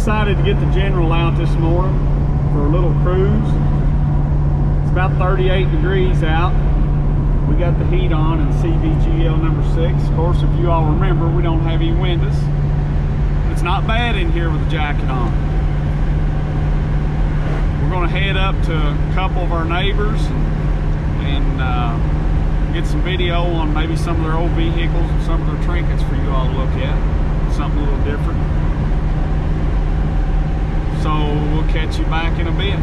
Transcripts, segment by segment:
decided to get the General out this morning for a little cruise. It's about 38 degrees out. We got the heat on in CVGL number 6. Of course, if you all remember, we don't have any windows. It's not bad in here with a jacket on. We're going to head up to a couple of our neighbors and get some video on maybe some of their old vehicles and some of their trinkets for you all to look at. Something a little different. So we'll catch you back in a bit.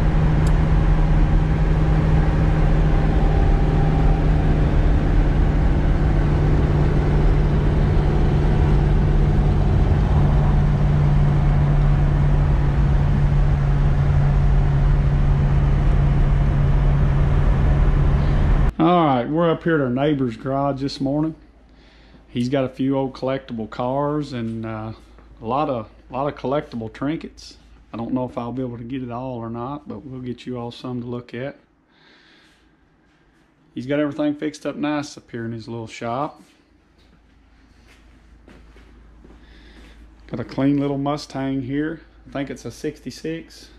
We're up here at our neighbor's garage this morning. He's got a few old collectible cars and a lot of collectible trinkets. I don't know if I'll be able to get it all or not, but we'll get you all some to look at. He's got everything fixed up nice up here in his little shop. Got a clean little Mustang here. I think it's a 66.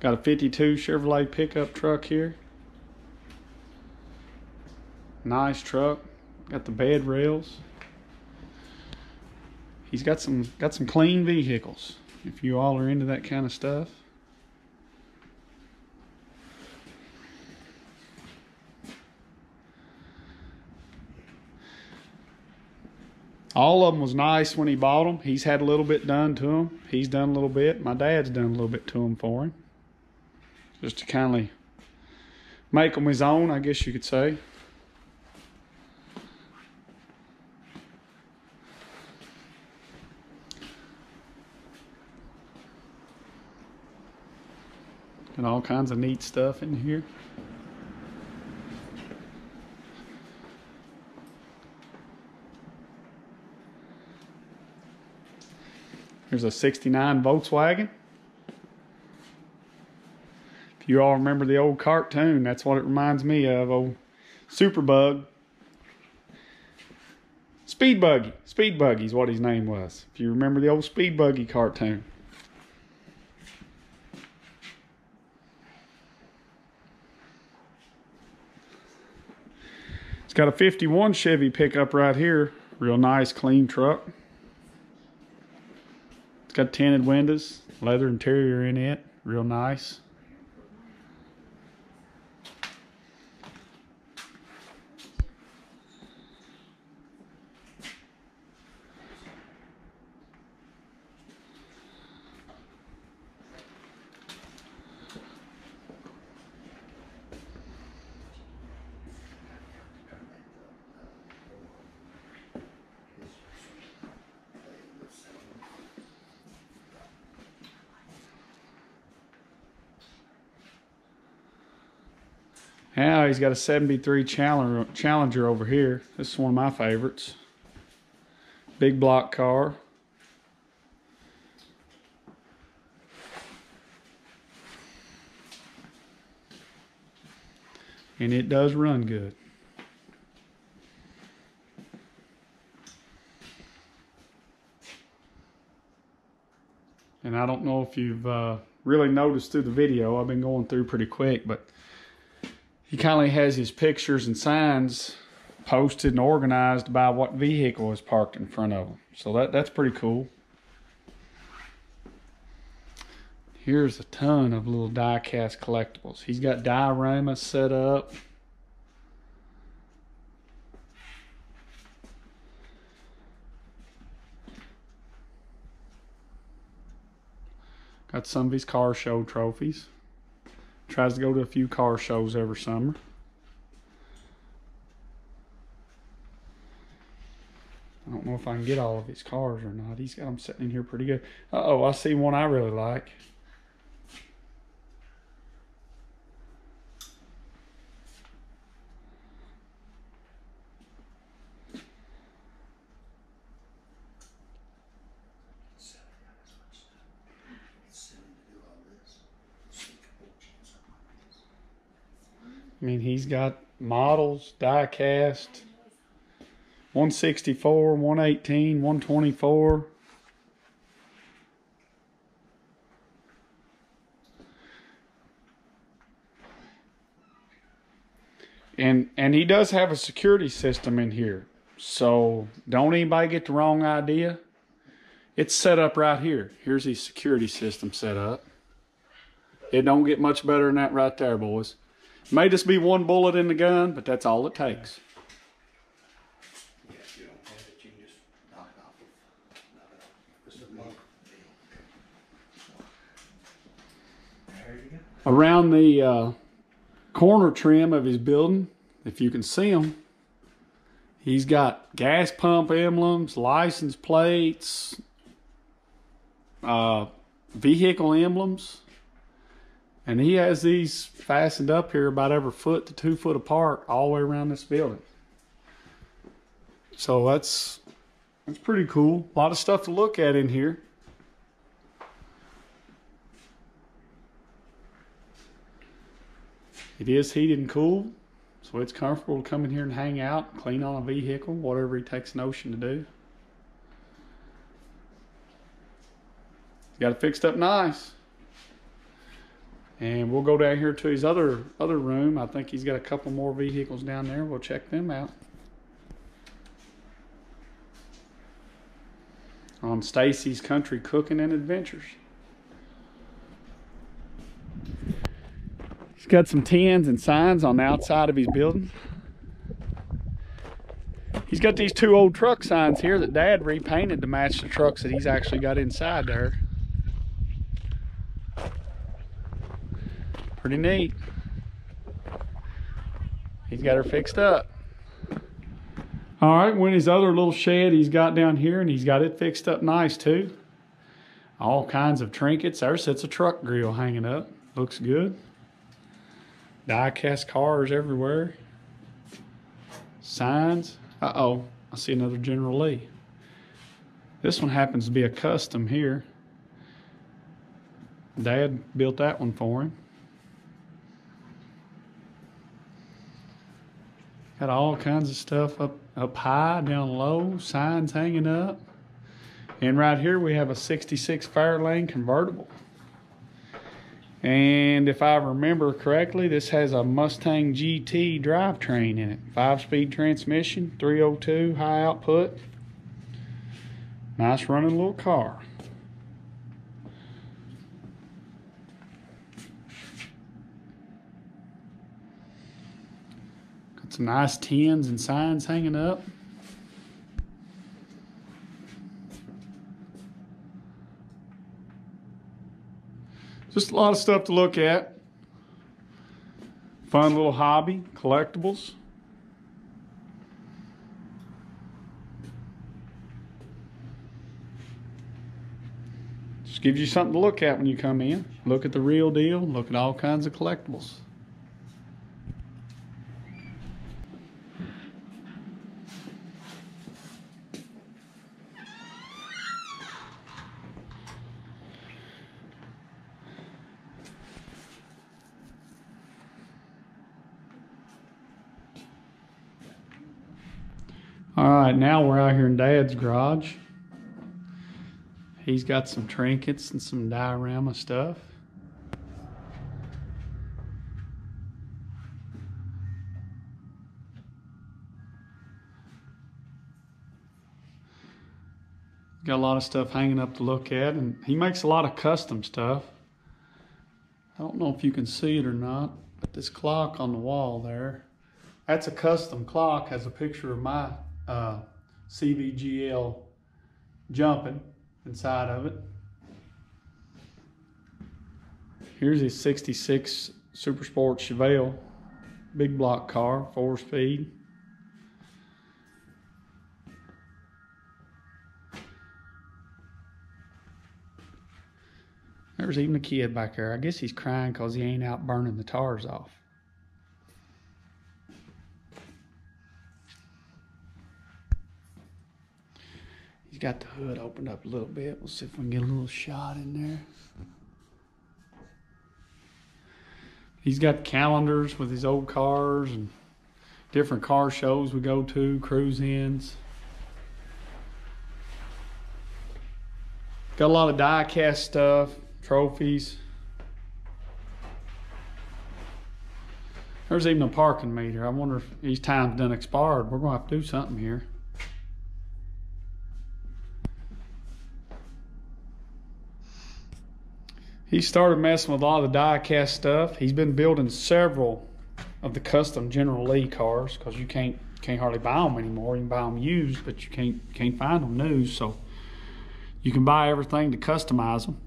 Got a 52 Chevrolet pickup truck here. Nice truck. Got the bed rails. He's got some clean vehicles if you all are into that kind of stuff. All of them was nice when he bought them. He's had a little bit done to them. He's done a little bit. My dad's done a little bit to them for him, just to kind of make them his own, I guess you could say. And all kinds of neat stuff in here. Here's a 69 Volkswagen. If you all remember the old cartoon, that's what it reminds me of, old Superbug. Speed Buggy. Speed Buggy is what his name was. If you remember the old Speed Buggy cartoon. It's got a 51 Chevy pickup right here. Real nice, clean truck. It's got tinted windows, leather interior in it. Real nice. Now he's got a 73 Challenger over here. This is one of my favorites. Big block car. And it does run good. And I don't know if you've really noticed through the video. I've been going through pretty quick, but he kindly has his pictures and signs posted and organized by what vehicle is parked in front of him. So that's pretty cool. Here's a ton of little die-cast collectibles. He's got dioramas set up. Got some of his car show trophies. Tries to go to a few car shows every summer. I don't know if I can get all of his cars or not. He's got them sitting in here pretty good. Uh-oh, I see one I really like. I mean, he's got models, die-cast, 164, 118, 124. And he does have a security system in here. So don't anybody get the wrong idea. It's set up right here. Here's his security system set up. It don't get much better than that right there, boys. It may just be one bullet in the gun, but that's all it takes. Around the corner trim of his building, if you can see them, he's got gas pump emblems, license plates, vehicle emblems, and he has these fastened up here about every foot to 2 foot apart all the way around this building. So that's pretty cool. A lot of stuff to look at in here. It is heated and cooled, so it's comfortable to come in here and hang out, clean on a vehicle, whatever he takes notion to do. He's got it fixed up nice. And we'll go down here to his other room. I think he's got a couple more vehicles down there. We'll check them out. On Stacy's Country Cooking and Adventures. He's got some tins and signs on the outside of his building. He's got these two old truck signs here that Dad repainted to match the trucks that he's actually got inside there. Pretty neat. He's got her fixed up. All right, went his other little shed he's got down here, and he's got it fixed up nice too. All kinds of trinkets. There sits a truck grill hanging up. Looks good. Die-cast cars everywhere. Signs. Uh-oh, I see another General Lee. This one happens to be a custom here. Dad built that one for him. Got all kinds of stuff up high, down low, signs hanging up. And right here we have a 66 Fairlane convertible. And if I remember correctly, this has a Mustang GT drivetrain in it. 5-speed transmission, 302 high output. Nice running little car. Got some nice tins and signs hanging up. Just a lot of stuff to look at. Fun little hobby, collectibles. Just gives you something to look at when you come in. Look at the real deal, look at all kinds of collectibles. Alright, now we're out here in Dad's garage. He's got some trinkets and some diorama stuff. Got a lot of stuff hanging up to look at, and he makes a lot of custom stuff. I don't know if you can see it or not, but this clock on the wall there, that's a custom clock, has a picture of my CVGL jumping inside of it. Here's his 66 Super Sport Chevelle, big block car, 4-speed. There's even a kid back there. I guess he's crying because he ain't out burning the tires off. Got the hood opened up a little bit. We'll see if we can get a little shot in there. He's got calendars with his old cars and different car shows we go to, cruise-ins. Got a lot of die-cast stuff, trophies. There's even a parking meter. I wonder if these times done expired. We're gonna have to do something here. He started messing with a lot of the die-cast stuff. He's been building several of the custom General Lee cars because you can't hardly buy them anymore. You can buy them used, but you can't find them new. So you can buy everything to customize them.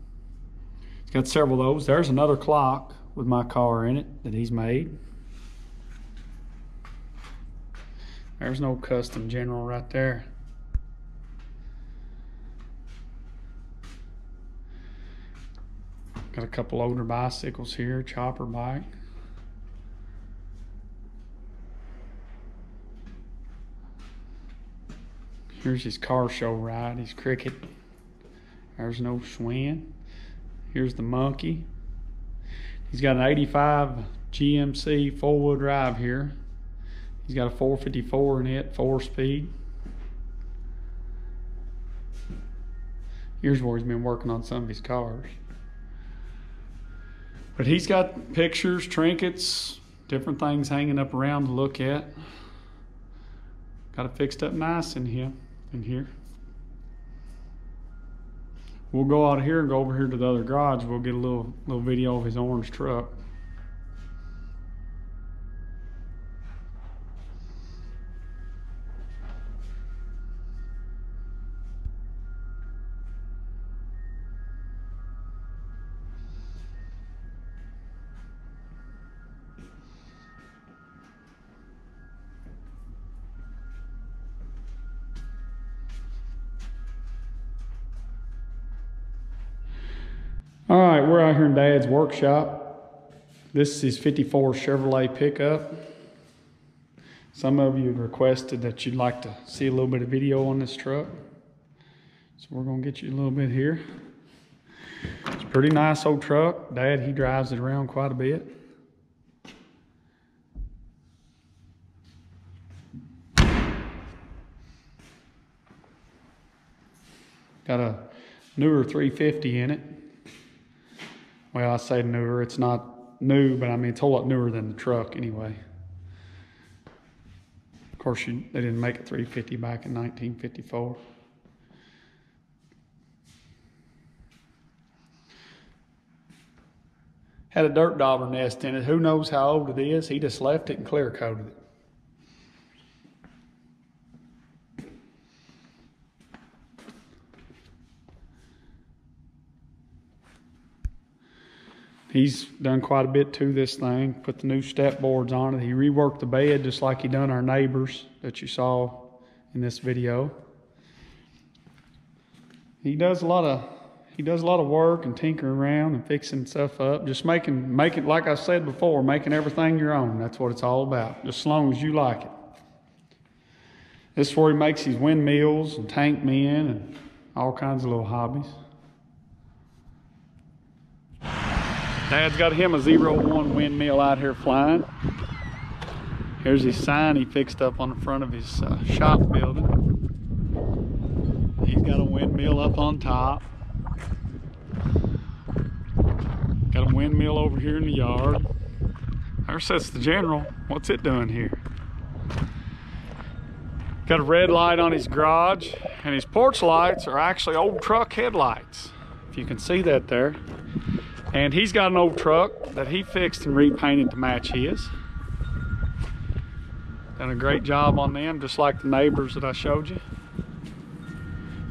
He's got several of those. There's another clock with my car in it that he's made. There's no custom General right there. Got a couple older bicycles here, chopper bike. Here's his car show ride, his cricket. There's no Schwinn. Here's the monkey. He's got an 85 GMC four-wheel drive here. He's got a 454 in it, 4-speed. Here's where he's been working on some of his cars. But he's got pictures, trinkets, different things hanging up around to look at. Got it fixed up nice in here. We'll go out of here and go over here to the other garage. We'll get a little video of his orange truck. All right, we're out here in Dad's workshop. This is his 54 Chevrolet pickup. Some of you have requested that you'd like to see a little bit of video on this truck. So we're gonna get you a little bit here. It's a pretty nice old truck. Dad, he drives it around quite a bit. Got a newer 350 in it. Well, I say newer, it's not new, but I mean, it's a whole lot newer than the truck anyway. Of course, they didn't make a 350 back in 1954. Had a dirt dauber nest in it. Who knows how old it is? He just left it and clear coated it. He's done quite a bit to this thing, put the new step boards on it. He reworked the bed just like he done our neighbors that you saw in this video. He does a lot of work and tinkering around and fixing stuff up. Just making like I said before, making everything your own. That's what it's all about, just as long as you like it. This is where he makes his windmills and tank men and all kinds of little hobbies. Dad's got him a 01 windmill out here flying. Here's his sign he fixed up on the front of his shop building. He's got a windmill up on top. Got a windmill over here in the yard. There sits the General. What's it doing here? Got a red light on his garage, and his porch lights are actually old truck headlights, if you can see that there. And he's got an old truck that he fixed and repainted to match his. Done a great job on them, just like the neighbors that I showed you.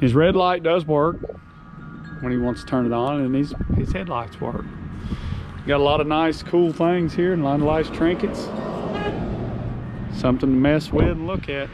His red light does work when he wants to turn it on, and his headlights work. Got a lot of nice, cool things here and a lot of nice trinkets. Something to mess with and look at.